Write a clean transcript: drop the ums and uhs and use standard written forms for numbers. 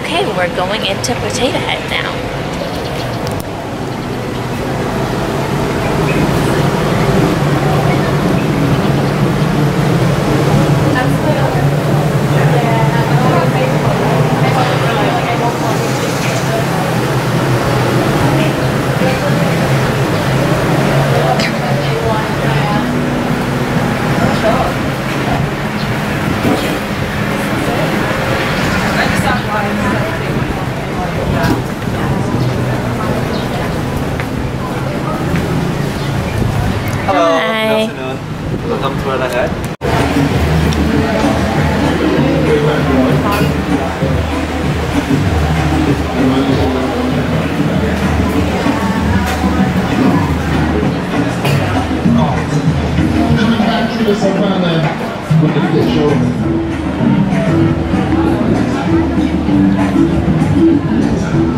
Okay, we're going into Potato Head now. Welcome to Potato Head.